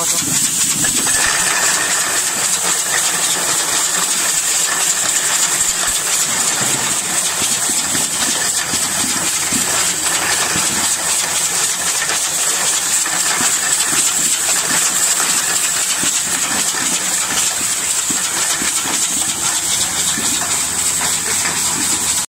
Awesome.